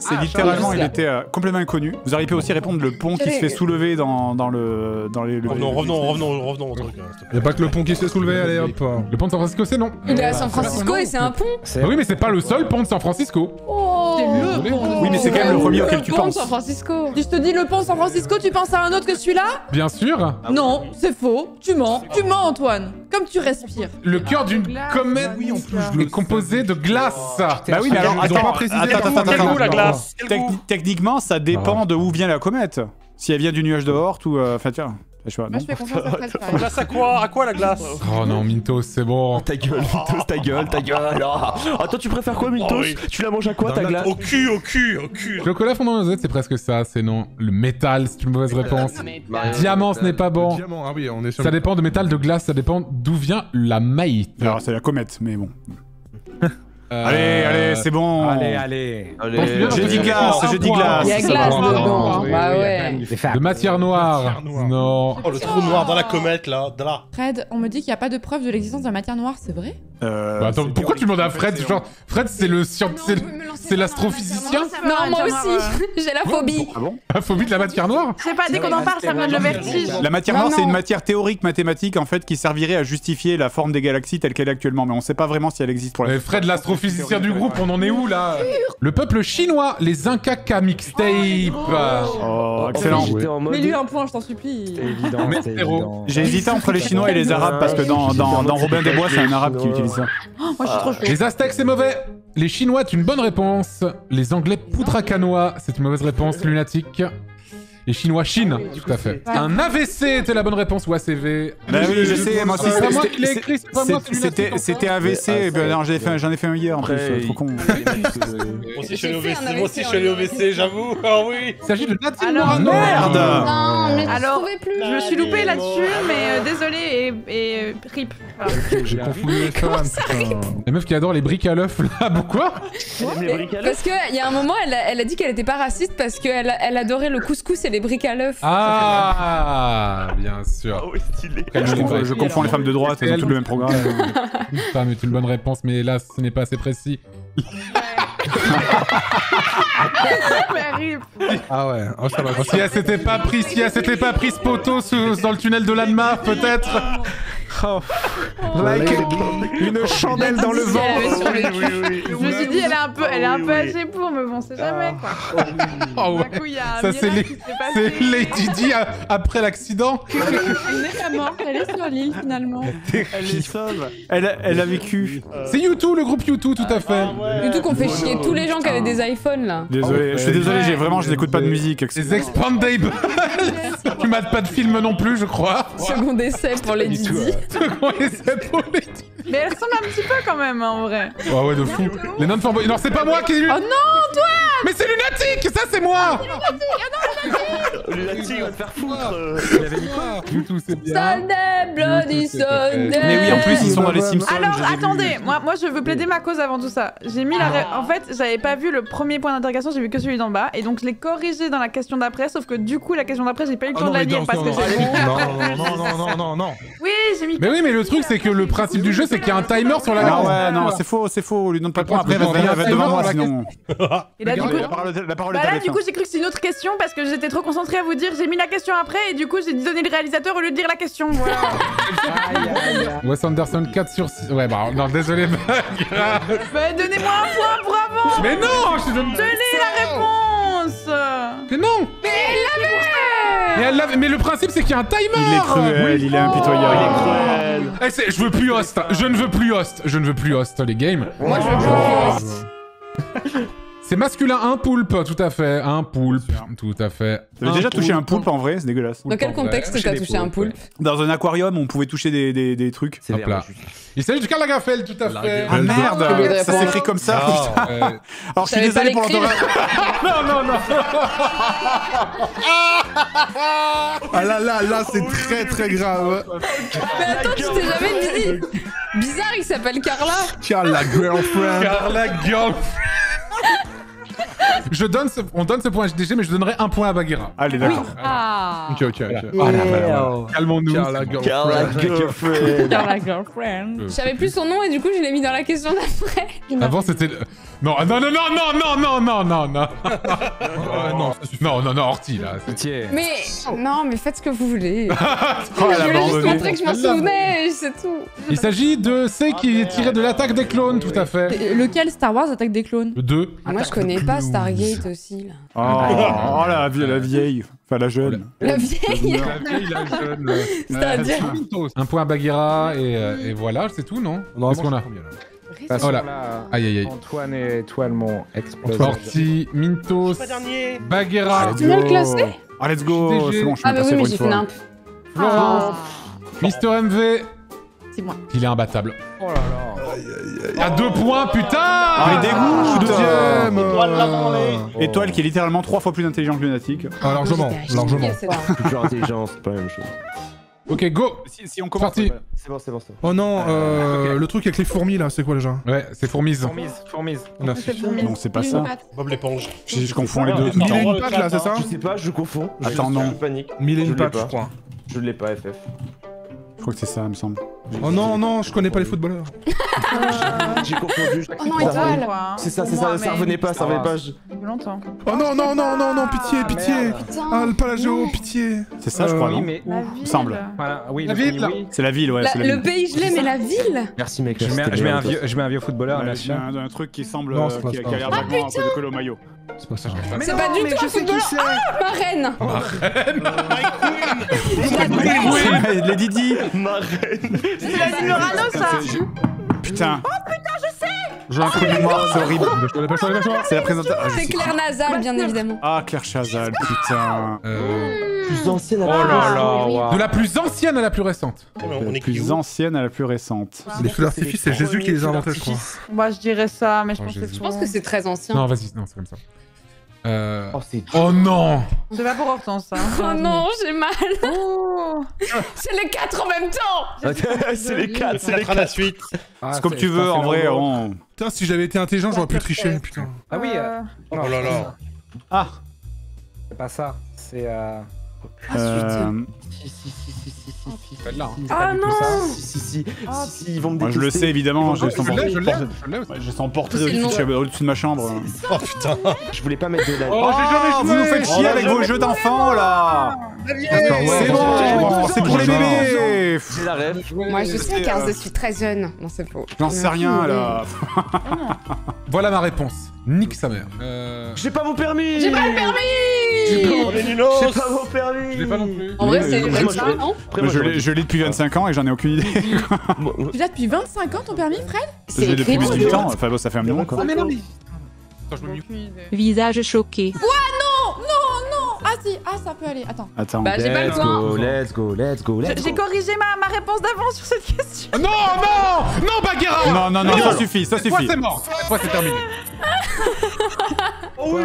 C'est littéralement, il était complètement inconnu. Vous arrivez aussi à répondre le pont qui se fait soulever dans le. Revenons au truc. Y'a pas que le pont qui se fait soulever, allez hop. Le pont de San Francisco, c'est non. Il est à San Francisco et c'est un pont. Oui, mais c'est pas le seul pont de San Francisco. Oui, mais c'est quand même le premier auquel tu penses. San Francisco. Tu te dis le pont San Francisco, tu penses à un autre que celui-là? Bien sûr. Non, c'est faux. Tu mens, Antoine. Comme tu respires. Le cœur d'une comète est composé de glace. Bah oui, mais alors attends, la glace. Techniquement, ça dépend de où vient la comète. Si elle vient du nuage de Horty ou enfin tiens. Moi, je fais confiance à Fred. La glace à quoi la glace? Oh non, Mynthos, c'est bon. Ta gueule, Mynthos, ta gueule. Oh. Attends, tu préfères quoi, Mynthos? Tu la manges à quoi, ta glace? Au cul. Chocolat fondant noisette, c'est presque ça, c'est non. Le métal, c'est une mauvaise réponse. Diamant, ce n'est pas bon. Diamant, ah oui, on est sur ça dépend de métal, de glace, ça dépend d'où vient la maïte. Alors, c'est la comète, mais bon. Allez, c'est bon. Allez. Je dis glace. Il y a glace dedans. Bah ouais. De matière noire. Non. Oh, le trou noir dans la comète là. Fred, on me dit qu'il n'y a pas de preuve de l'existence de la matière noire, c'est vrai? Attends, pourquoi tu demandes à Fred? Genre, Fred, c'est le scientifique. C'est l'astrophysicien? Non, moi aussi. J'ai la phobie. Ah bon? La phobie de la matière noire? Je sais pas, dès qu'on en parle, ça me donne le vertige. La matière noire, c'est une matière théorique mathématique en fait qui servirait à justifier la forme des galaxies telle qu'elle est actuellement, mais on sait pas vraiment si elle existe pour la. Fred, l'astro physicien du groupe, on en est où là? Le peuple chinois, les Incacas mixtape. Oh, excellent. Mais lui un point, je t'en supplie. C'était évident. J'ai hésité entre les Chinois et les Arabes parce que dans Robin des Bois, c'est un Arabe qui utilise ça. Moi, je suis trop chaud. Les Aztèques, c'est mauvais. Les Chinois, c'est une bonne réponse. Les Anglais, Poutracanois, c'est une mauvaise réponse. Lunatique. Les Chinois, Chine, tout à fait. Un AVC était la bonne réponse ou ACV? Bah oui, je sais, moi aussi c'est moi qui l'ai écrit, c'est pas moi qui l'ai écrit. C'était AVC, j'en ai fait un hier en plus, trop con. Moi aussi je suis allé au WC, j'avoue, ah oui. Il s'agit de Nadine Morano. Merde! Non, mais je ne trouvais plus. Je me suis loupé là-dessus, mais désolé et RIP. J'ai confondu les femmes. La meuf qui adore les briques à l'œuf là, pourquoi? Parce qu'il y a un moment, elle a dit qu'elle était pas raciste parce qu'elle adorait le couscous et les briques à l'œuf. Ah, bien sûr. Oh, stylé. Je confonds les femmes de droite, elles ont tout le même programme. Femme est une bonne réponse, mais hélas, ce n'est pas assez précis. Ah ouais, oh, ça va. Si elle s'était pas prise ce poteau dans le tunnel de l'Anma, peut-être. Oh, like une chandelle dans le vent. Je me suis dit, elle est un peu, hachée pour, mais bon, c'est jamais quoi. Oh ouais. D'un coup, il y a un miracle qui s'est passé. C'est Lady Di après l'accident. Elle n'est pas morte, elle est sur l'île finalement. Elle est sauve. Elle a vécu. C'est U2, le groupe U2, tout à fait. U2 qu'on fait chier tous les gens qui avaient des iPhones là. Désolé, je suis désolé, vraiment, je n'écoute pas de musique. Les Expandables. Tu mates pas de film non plus, je crois. Second essai pour Lady Di. Mais elle ressemble un petit peu quand même, hein, en vrai. Ah ouais, de fou. Les non-fanboys. Non, c'est pas moi qui. Oh non, toi. Mais c'est Lunatique, ça c'est moi. Oh non, Lunatique, on va te faire foutre. Il avait mis quoi du tout, c'est bien. Sunday, bloody Sunday. Mais oui, en plus, ils sont dans les Simpsons. Alors, attendez, moi je veux plaider ma cause avant tout ça. J'ai mis la. En fait, j'avais pas vu le premier point d'interrogation, j'ai vu que celui d'en bas. Et donc, je l'ai corrigé dans la question d'après, sauf que du coup, la question d'après, j'ai pas eu le temps de la lire parce que j'ai. Non. Oui, j'ai mis. Mais oui, mais le truc, c'est que le principe du jeu, c'est qu'il y a un timer sur la lance. Ah ouais, non, c'est faux, lui donne pas le point. Après, elle va devant moi, sinon. Et là, du coup, j'ai cru que c'est une autre question parce que j'étais trop concentrée à vous dire, j'ai mis la question après et du coup, j'ai donné le réalisateur au lieu de dire la question. Voilà. Wes Anderson 4/6. Ouais, bah, non, désolé, Bug. Bah, donnez-moi un point, bravo. Mais non, je donne. Donnez la réponse. Mais non. Mais elle l'avait. Mais le principe c'est qu'il y a un timer. Il est cruel, il est impitoyable. Je veux plus host, je ne veux plus host les games. Moi je veux plus host. C'est masculin, un poulpe, tout à fait, un poulpe, tout à fait. T'avais déjà touché un poulpe en vrai, c'est dégueulasse. Dans quel contexte t'as touché un poulpe? Dans un aquarium, on pouvait toucher des trucs. Hop là. Il s'agit du Karl Lagerfeld, tout à fait. Ah merde, ça s'écrit comme ça, putain. Alors je suis désolé pour l'entourage. Non. Ah là, c'est très très grave. Mais attends, tu t'es jamais dit. Bizarre, il s'appelle Carla. Carla Girlfriend. Carla Girlfriend. On donne ce point à JDG, mais je donnerai un point à Baghera. Allez, d'accord. Oui. Ah. Ok. Calmons-nous. Girlfriend. Je savais plus son nom et du coup, je l'ai mis dans la question d'après. Avant, c'était... Non, Horty, là. Mais... Non, mais faites ce que vous voulez. Je voulais juste montrer que je m'en souvenais, c'est tout. Il s'agit de C qui est tiré de l'attaque des clones, tout à fait. Lequel Star Wars attaque des clones? Le 2. Moi, je connais pas Stargate aussi, là. Oh, la vieille. Enfin, la jeune. La vieille. La jeune. C'est-à-dire... Un point à Baghera, et voilà, c'est tout, non? Qu'est-ce qu'on a? Oh là. Aïe. Antoine et Étoile m'ont explosé. Horty, Mynthos, Baghera. Tu viens le classer? Ah, let's go. C'est bon, je suis passé pour une fois. Florence, MisterMV. C'est moi. Il est imbattable. Oh là là. À 2 points, putain. Mais dégoût, deuxième. Étoile l'a branlé. Étoile qui est littéralement 3 fois plus intelligent que Lunatique. Ah, largement. Toujours intelligence, c'est pas la même chose. Ok, go! Si on commence, c'est bon, c'est bon. Oh non, okay. Le truc avec les fourmis là, c'est quoi déjà? Ouais, c'est fourmise. Non, c'est pas ça. Bob l'éponge. Je confonds les deux. Mille et une pattes là, c'est ça? Je sais pas, je confonds. Attends, non. Mille et une pattes, je crois. Je l'ai pas, FF. Je crois que c'est ça, il me semble. Oh non, je connais pas les footballeurs. J'ai confondu. Oh non, Étoile. C'est ça, ça revenait pas. Longtemps. Oh non, pitié. Ah, pas la géo, pitié. C'est ça, je crois, non? Il me semble. La ville, là. C'est la ville, ouais. Le pays, je l'ai, mais la ville. Merci, mec. Je mets un vieux footballeur. J'ai un truc qui semble. Qui a l'air vaguement un peu de colle au maillot. C'est pas ça, c'est pas du tout un footballeur. Ah, ma reine. Lady Di. Ma reine. C'est la Murano, ça. Putain. Oh putain, je sais. J'ai un truc de moi, c'est horrible. C'est la présentation. C'est Claire Chazal, bien évidemment. Ah, Claire Chazal, putain. Plus ancienne à la plus récente. Wow. De la plus ancienne à la plus récente. Les feux d'artifice, c'est Jésus qui les a inventés, je crois. Moi, je dirais ça, mais je pense que c'est très ancien. Non, vas-y, non, c'est comme ça. Oh non! C'est pas pour Hortense, ça. Oh non, j'ai mal! Oh. C'est les 4 en même temps! C'est les 4, c'est les 4 à la suite! Ah, c'est comme tu veux, en vrai. On... Putain, si j'avais été intelligent, j'aurais pu tricher, putain. Ah oui! Oh là là! Ah! C'est pas ça, c'est Celle-là. Ah non. Si, ils vont me détester. Je le sais évidemment, j'ai son portrait au-dessus de ma chambre. Oh putain. Je voulais pas mettre de la... Oh, vous nous faites chier avec vos jeux d'enfants là. C'est bon, c'est pour les bébés. C'est la rêve. Moi je sais car je suis très jeune. Non c'est faux. J'en sais rien là. Voilà ma réponse. Nique sa mère. J'ai pas mon permis. J'ai pas le permis. J'ai pas mon permis. Je l'ai pas non plus. En vrai c'est 25 ans. Je l'ai depuis 25 ans et j'en ai aucune idée. Tu l'as depuis 25 ans ton permis Fred? Je l'ai depuis 18 ans, enfin bon ça fait un moment quoi. Visage choqué. Ouah non. Non. Ah si, ah ça peut aller, attends. Attends, bah, j'ai pas le temps. Let's go. J'ai corrigé ma réponse d'avant sur cette question. Non Baghera. Non, ça suffit. Moi c'est mort. Moi c'est terminé. Oui.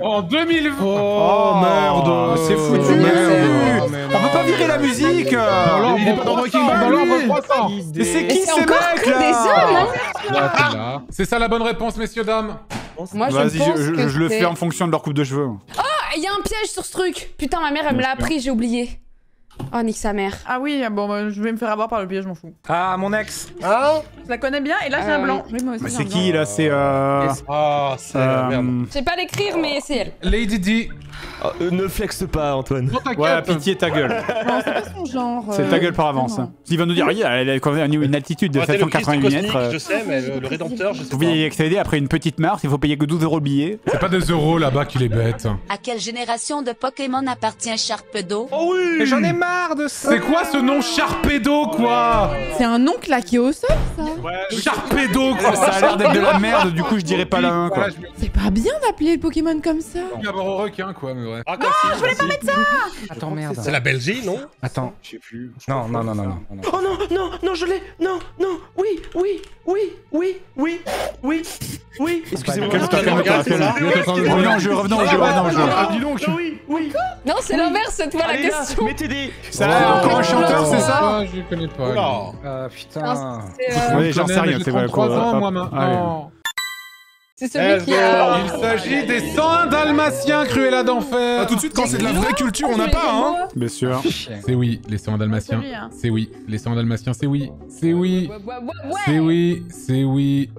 En 2020. Oh merde. C'est foutu. On peut pas virer la musique. Il est pas dans Walking Bad, dans l'ordre 300. Mais c'est qui ces mecs là? C'est ça la bonne réponse messieurs dames. Vas-y, je le fais en fonction de leur coupe de cheveux. Oh, il y a un piège sur ce truc. Putain, ma mère, elle me l'a appris, j'ai oublié. Oh, nique sa mère. Ah oui, bon, bah, je vais me faire avoir par le piège, je m'en fous. Ah, mon ex. Oh, je la connais bien, et là, j'ai un blanc. Oui, moi aussi, mais c'est qui, là? C'est... Ah, c'est... Merde. Je sais pas l'écrire, mais c'est elle. Lady D. Oh, ne flexe pas, Antoine. Ouais, pitié, ta gueule. Non, c'est pas son genre. C'est ta gueule par avance. Hein. Il va nous dire, oui, elle a quand même une altitude de 780 mètres. Je sais, mais le rédempteur, je sais pas. Vous pouvez y accéder après une petite marche, il faut payer que 12 € le billet. C'est pas des euros là-bas qu'il est bête. À quelle génération de Pokémon appartient Sharpedo? Oh oui! J'en ai marre de ça. C'est quoi ce nom Sharpedo, quoi? C'est un nom claqué au sol, ça. Sharpedo, quoi. Ça a l'air d'être de la merde, du coup, je dirais pas l'un, quoi. C'est pas bien d'appeler le Pokémon comme ça. D'abord au requin, quoi. Ouais. Ah, non, je voulais pas mettre ça. Attends, merde. C'est la Belgique, non? Attends. Je sais plus. Non. Oh non, je l'ai. Non. Oui. Excusez-moi. Revenons au jeu. Ah, dis donc. Oui. Non, c'est l'inverse cette fois la question. Mettez des... Ça a encore un chanteur, c'est ça? Je connais pas. Ah, putain. Oui, j'en sais rien. C'est vrai, quoi. 3 ans, moi, maintenant. C'est celui qui a... Il s'agit des 101 Dalmatiens, Cruella d'enfer. Ah, tout de suite, quand c'est de la vraie culture, on n'a pas, hein. Bien sûr. C'est oui, les 101 Dalmatiens. C'est oui, les 101 Dalmatiens, c'est oui. C'est oui. C'est oui.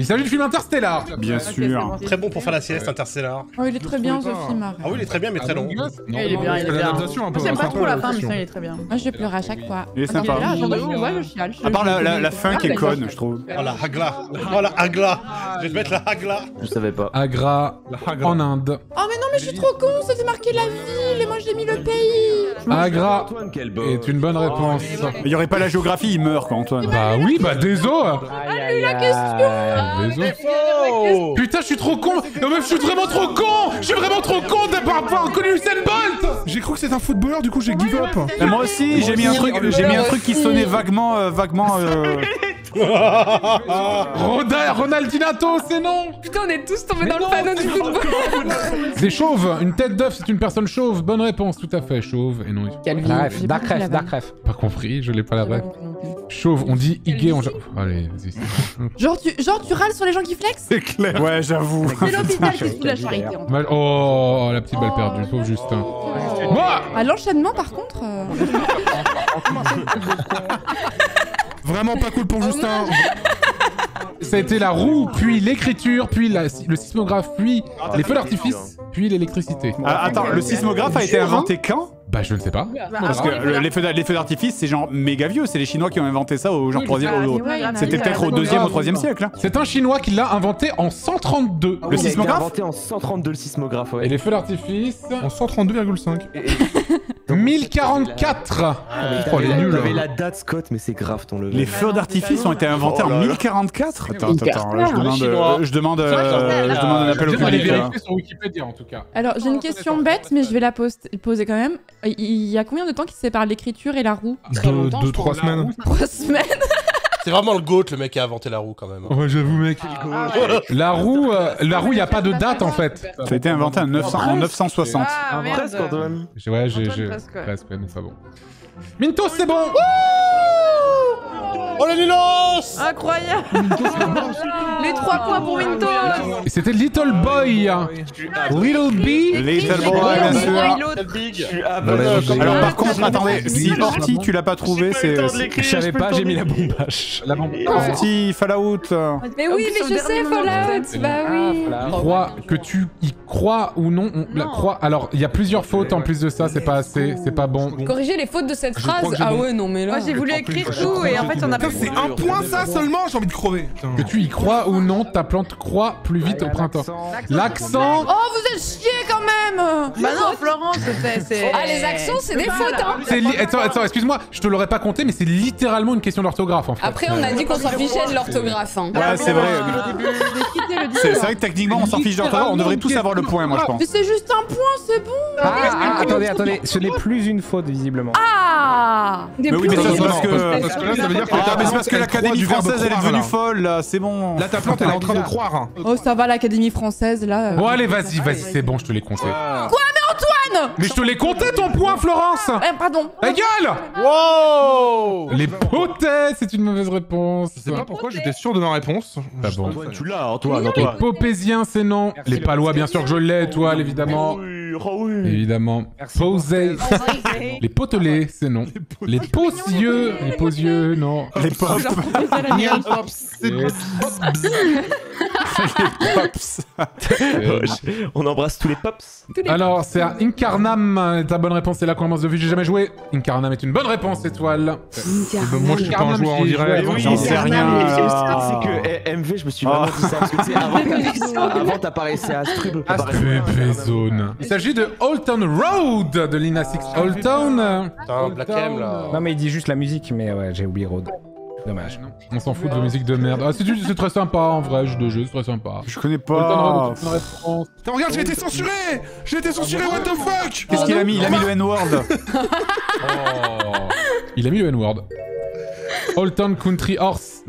Il s'agit du film Interstellar. Bien sûr. Très bon pour faire la sieste, Interstellar. Oh, il est très bien, ce film. Ah oui, il est très bien, mais très long. Il est bien. J'aime pas trop la fin, mais ça, il est très bien. Moi, je vais pleurer à chaque fois. Il est sympa. À part la fin qui est conne, je trouve. Oh, la Hagla. Je vais mettre la Hagla. Je savais pas. Agra en Inde. Oh mais non mais je suis trop con, c'était marqué la ville et moi j'ai mis le pays. Agra est une bonne réponse. Il y aurait pas la géographie, il meurt quand Antoine. Bah oui, bah désolé. Ah lui la question. Désolé. Putain je suis trop con. Non mais je suis vraiment trop con. Je suis vraiment trop con d'avoir pas reconnu Usain Bolt. J'ai cru que c'était un footballeur, du coup j'ai give up. Moi aussi j'ai mis un truc, qui sonnait vaguement. Ronaldinho, c'est non! Putain, on est tous tombés dans le panneau du football! C'est chauve! Une tête d'œuf, c'est une personne chauve! Bonne réponse, tout à fait, chauve et non. Darkref. Pas compris, je l'ai pas la vraie. Chauve, on dit Iggy en... Allez, vas-y. Genre, tu râles sur les gens qui flexent? C'est clair! Ouais, j'avoue! C'est l'hôpital qui fout la charité. Oh, la petite balle perdue, pauvre Justin. Ah, l'enchaînement, par contre. Vraiment pas cool pour Justin. Ça a été la roue, puis l'écriture, puis le sismographe, puis les feux d'artifice, puis l'électricité. Attends, le sismographe a été inventé quand? Bah je ne sais pas. Parce que les feux d'artifice c'est genre méga vieux, c'est les Chinois qui ont inventé ça au genre 3e. C'était peut-être au 2e ou 3e siècle. C'est un Chinois qui l'a inventé en 132. Le sismographe inventé en 132 le sismographe, ouais. Et les feux d'artifice en 132,5. 1044. Oh les nuls. Mais la date Scott, mais c'est grave ton level. Les feux d'artifice ont été inventés en 1044. Attends, je demande un appel au public. Vérifier sur Wikipédia en tout cas. Alors, j'ai une question bête mais je vais la poser quand même. Il y a combien de temps qui se sépare l'écriture et la roue? 2-3 semaines. 3 semaines. C'est vraiment le goat, le mec qui a inventé la roue quand même. Ouais, j'avoue, mec. La roue, il n'y a pas de date en fait. Ça a été inventé en 960. Ah, presque, Antoine. Ouais, j'ai. Presque, mais ça bon. Mynthos, c'est bon. Oh, la nuance. Incroyable. Les 3 points pour Mynthos. C'était Little Boy. Little B. Little Boy, bien sûr. Alors par contre, attendez, si Horty tu l'as pas trouvé, c'est... Je savais pas, j'ai mis la bombache. La bombe. Horty, Fallout. Mais oui, mais je sais, Fallout. Bah oui. Crois que tu y crois ou non, on la croit. Alors, il y a plusieurs fautes en plus de ça, c'est pas assez, c'est pas bon. Corriger les fautes de cette phrase. Ah ouais, non mais là... Moi j'ai voulu écrire tout et en fait on a pas... C'est un point ça seulement, j'ai envie de crever. Que tu y crois ou non, ta plante croît plus vite au printemps. L'accent... Oh, vous êtes chiés quand même. Bah non, Florence, c'est... Ah, les accents, c'est des fautes, hein. Attends, excuse-moi, je te l'aurais pas compté, mais c'est littéralement une question d'orthographe, en fait. Après, on a dit qu'on s'en fichait de l'orthographe, hein. Ouais, c'est vrai. C'est vrai que techniquement, on s'en fiche d'orthographe, on devrait tous avoir le point, moi, je pense. Mais c'est juste un point, c'est bon. Ah, attendez, ce n'est plus une faute, visiblement. Ah. Mais oui, mais c'est parce que... C'est parce que l'Académie française, elle est devenue folle, là, c'est bon. Là, ta plante, elle est en train de croire. Oh, ça va, l'Académie française, là... Bon, allez, vas-y, c'est bon, je te l'ai compté. Quoi, mais Antoine! Mais je te l'ai compté ton point, Florence! Pardon. Ta gueule! Wow! Les potets, c'est une mauvaise réponse. Je sais pas pourquoi j'étais sûr de ma réponse. Bah bon. Tu l'as, Antoine. Les popésiens, c'est non. Les palois, bien sûr que je l'ai, Étoile, évidemment. Évidemment. Posé. Les potelés, c'est non. Les posieux. Les posieux, non. Les pops. Les pops. Les pops. On embrasse tous les pops. Alors, c'est un Incarnam. Ta bonne réponse, c'est la cohérence de vue. J'ai jamais joué. Incarnam est une bonne réponse, Étoile. Moi, je suis pas un joueur en direct. J'en sais rien. C'est que MV, je me suis vraiment dit ça. Parce que tu sais, avant, t'apparaissais à Astrub. Zone. Il s'agit de Old Town Road de Lina Six. Old Town. Putain, Black M là. Non, mais il dit juste la musique, mais ouais, j'ai oublié Road. Dommage. On s'en fout de vos musiques de merde. Ah, c'est très sympa en vrai, jeu de jeu, c'est très sympa. Je connais pas. Putain, regarde, j'ai été censuré. J'ai été censuré, what the fuck. Qu'est-ce qu'il a mis? Il a mis le N-word. Il a mis le N-word. Old Town Country Horse.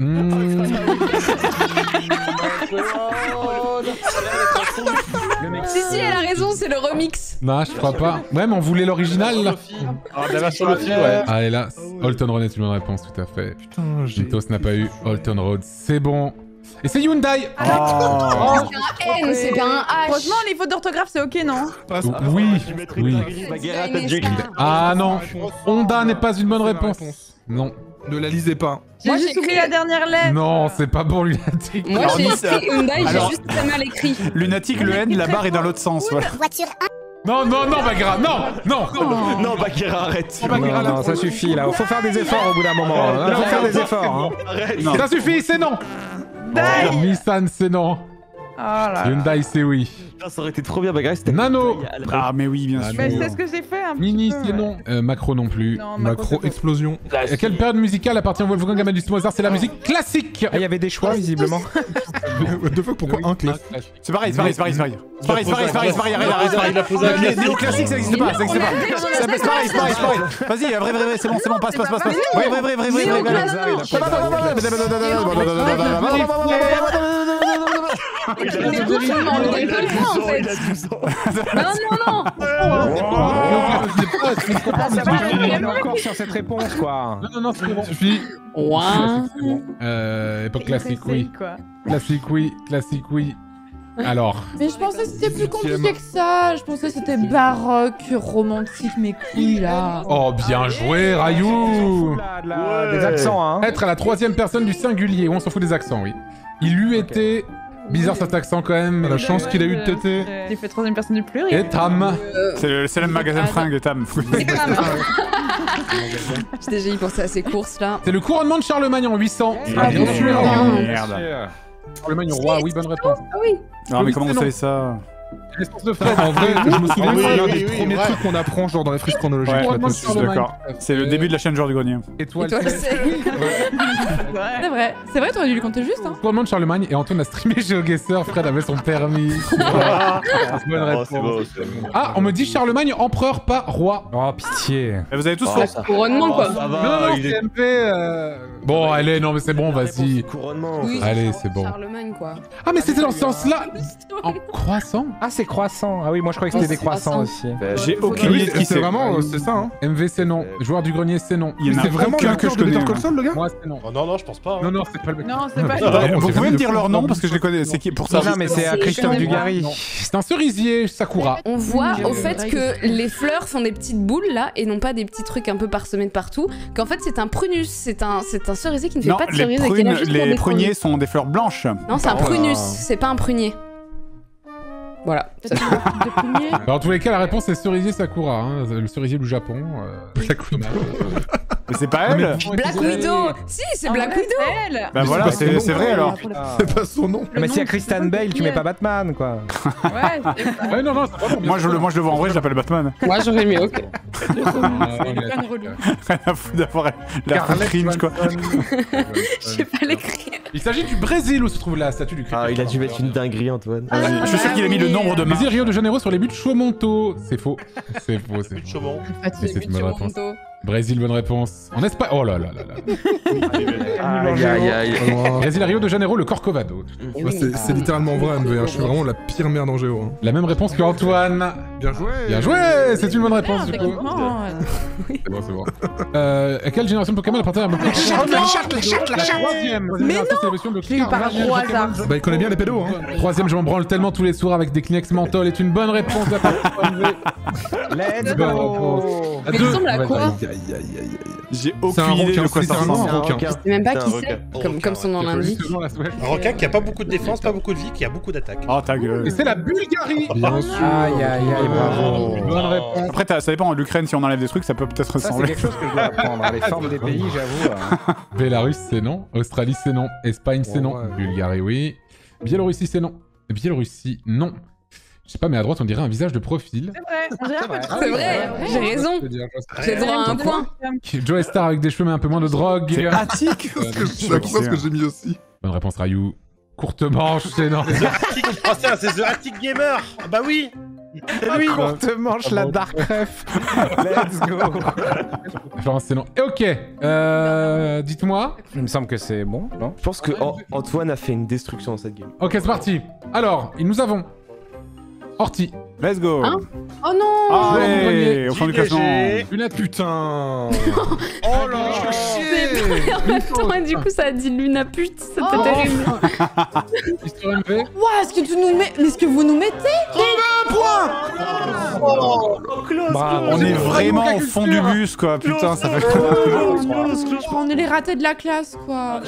Si, elle a raison, c'est le remix. Non, je crois pas. Ouais, mais on voulait l'original là. Ah, la version de film, ouais. Allez, là, Holton Road est une bonne réponse, tout à fait. Putain, Mynthos n'a pas eu Holton Road, c'est bon. Et c'est Hyundai. Ah, c'est un N, c'est un H. Franchement, les fautes d'orthographe, c'est ok, non? Oui. Ah non, Honda n'est pas une bonne réponse. Non. Ne la lisez pas. Moi j'ai écrit la dernière lettre. Non, c'est pas bon, lunatique. Moi j'ai écrit Hyundai, j'ai juste très mal écrit. Lunatique, le N, la barre est dans l'autre sens. Voiture A. Non, Baghera, non, Baghera, arrête. Non, ça suffit là, faut faire des efforts au bout d'un moment. Faut faire des efforts. Ça suffit, c'est non. Nissan, c'est non. Hyundai, c'est oui. Ça aurait été trop bien, Baghera, c'était... Nano. Ah mais oui, bien sûr. C'est ce que j'ai fait un peu. Mini, c'est non. Macro non plus. Macro, explosion. À quelle période musicale appartient Wolfgang Amadeus Mozart? C'est la musique classique. Il y avait des choix, visiblement. Deux fois, pourquoi un classique? C'est pareil. C'est pareil. Néo-classique, ça n'existe pas. C'est pareil. Vas-y, vrai, c'est bon, passe. Vrai. Non. On est encore sur cette réponse, quoi. Non, c'est bon. Suffit. Époque classique, oui. Classique, oui. Alors. Mais je pensais que c'était plus compliqué que ça. Je pensais que c'était baroque, romantique, mes couilles là. Oh, bien joué, Rayou. Des accents, hein. Être à la troisième personne du singulier. On s'en fout des accents, oui. Il lui était... Bizarre cet accent quand même, la chance qu'il a eu de têter. Il fait troisième personne du pluriel. Et Tam. C'est le célèbre magasin de fringues de Tam. JDG, il pensait à ses courses là. C'est le couronnement de Charlemagne en 800. Bien sûr. Merde. Charlemagne roi, oui, bonne réponse. Non mais comment vous savez ça? L'essence de Fred, en vrai, je me souviens que c'est l'un des premiers trucs qu'on apprend genre dans les friches chronologiques. Ouais, je suis d'accord. C'est le début de la chaîne Joueur du Grenier. Étoile, c'est vrai, t'aurais dû lui compter juste, hein. Couronnement de Charlemagne et Antoine a streamé GeoGuessr, Fred avait son permis. Bonne réponse. Ah, on me dit Charlemagne, empereur, pas roi. Oh, pitié. Vous avez tous son couronnement, quoi. Non, c'est MP. Bon, allez, non, mais c'est bon, vas-y. Couronnement. Allez, c'est bon. Charlemagne, quoi. Ah, mais c'était dans ce sens-là. En croissant. Ah, c'est croissant. Ah oui, moi je croyais que c'était des croissants aussi. J'ai aucune idée de qui c'est. Vraiment, c'est ça, hein. MV, c'est non. Joueur du grenier, c'est non. C'est vraiment quelqu'un que je connais. Le gars ? Moi, c'est non. Non, non, je pense pas. Non, non, c'est pas le mec. Non, c'est pas le mec. Vous pouvez me dire leur nom parce que je les connais. C'est qui pour ça ? Non, mais c'est Christophe Dugary. C'est un cerisier, Sakura. On voit au fait que les fleurs sont des petites boules là et non pas des petits trucs un peu parsemés de partout. Qu'en fait, c'est un prunus. C'est un cerisier qui ne fait pas de cerises. Les pruniers sont des fleurs blanches. Non, c'est un prunus. C'est pas un prunier. Voilà. Alors, en tous les cas, la réponse est cerisier Sakura, hein. Le cerisier du Japon. Mais c'est pas elle. Black Widow. Si, c'est Black Widow. Bah voilà, c'est vrai alors. C'est pas son nom. Mais si à Christian Bale, tu mets pas Batman, quoi. Ouais. Ouais, non, non, c'est pas. Moi, je le vois en vrai, je l'appelle Batman. Moi, j'aurais mis OK. Rien à foutre d'avoir la cringe, quoi. Je sais pas l'écrire. Il s'agit du Brésil où se trouve la statue du Christ. Ah, il a dû mettre une dinguerie, Antoine. Je suis sûr qu'il a mis le nombre de mains. Rio de Janeiro sur les buts de Chaumonto. C'est faux. C'est faux, c'est faux. C'est une bonne réponse. Brésil, bonne réponse. En Espagne. Oh là là là là. Aïe aïe aïe. Brésil, Rio de Janeiro, le Corcovado. C'est littéralement vrai, MV. Je suis vraiment la pire merde en géo. La même réponse que Antoine. Bien joué. Bien joué. C'est une bonne réponse, du coup. C'est bon, c'est bon. À quelle génération de Pokémon appartient à la chatte, la chatte. Mais non. Tu parles au hasard. Bah, il connaît bien les pédos, hein. Troisième, je m'en branle tellement tous les soirs avec des Kleenex menthol est une bonne réponse de la part de MV. Let's go. Mais il ressemble à quoi? J'ai aucune idée de quoi ça ressemble. Je sais même pas qui c'est, comme son nom l'indique. Un requin qui a pas beaucoup de défense, pas beaucoup de vie, qui a beaucoup d'attaque. Oh ta gueule. Et c'est la Bulgarie. Bien sûr. Aïe aïe aïe, bravo. Bonne réponse. Après ça dépend, l'Ukraine si on enlève des trucs ça peut peut-être ressembler. C'est quelque chose que je dois apprendre, les formes des pays j'avoue. Bélarus c'est non, Australie c'est non, Espagne c'est non, Bulgarie oui, Biélorussie c'est non, Biélorussie non. Je sais pas, mais à droite, on dirait un visage de profil. C'est vrai, c'est vrai, j'ai raison. J'ai droit à un point. Joe Star avec des cheveux, mais un peu moins de drogue. C'est pratique. C'est ce que j'ai mis aussi. Bonne réponse, Rayou. Courte manche, c'est non. Oh, c'est The Attic Gamer. Bah oui. Oui, courte manche, la Dark Ref. Let's go. Genre, c'est non. Et ok, dites-moi. Il me semble que c'est bon, non? Je pense que Antoine a fait une destruction dans cette game. Ok, c'est parti. Alors, nous avons... Horty. Let's go. Hein? Oh non. Allez, au fond du classement. Une à putain. Oh là. C'est vrai en même temps et du coup ça a dit Luna pute, c'était terrible. Ouah, est-ce que tu nous mets, mais est-ce que vous nous mettez? On a un point. On est vraiment au fond du bus quoi, putain ça fait. On est les ratés de la classe quoi.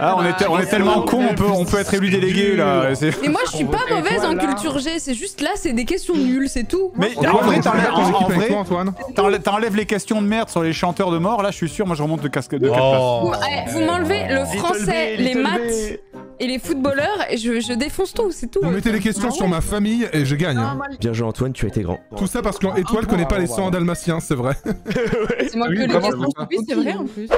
Ah on est tellement con, on peut être élu délégué là. Mais moi je suis pas mauvaise. En culture G, c'est juste là, c'est des questions nulles, c'est tout. Mais en vrai, t'enlèves les questions de merde sur les chanteurs de mort, là je suis sûr, moi je remonte de 4 places. Vous m'enlevez le français, les maths et les footballeurs, et je défonce tout, c'est tout. Vous mettez les questions sur ma famille et je gagne. Bien joué Antoine, tu as été grand. Tout ça parce qu'en Étoile connaît pas les 100 dalmatiens, c'est vrai. C'est moi que les questions, c'est vrai en plus.